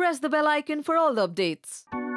press the bell icon for all the updates.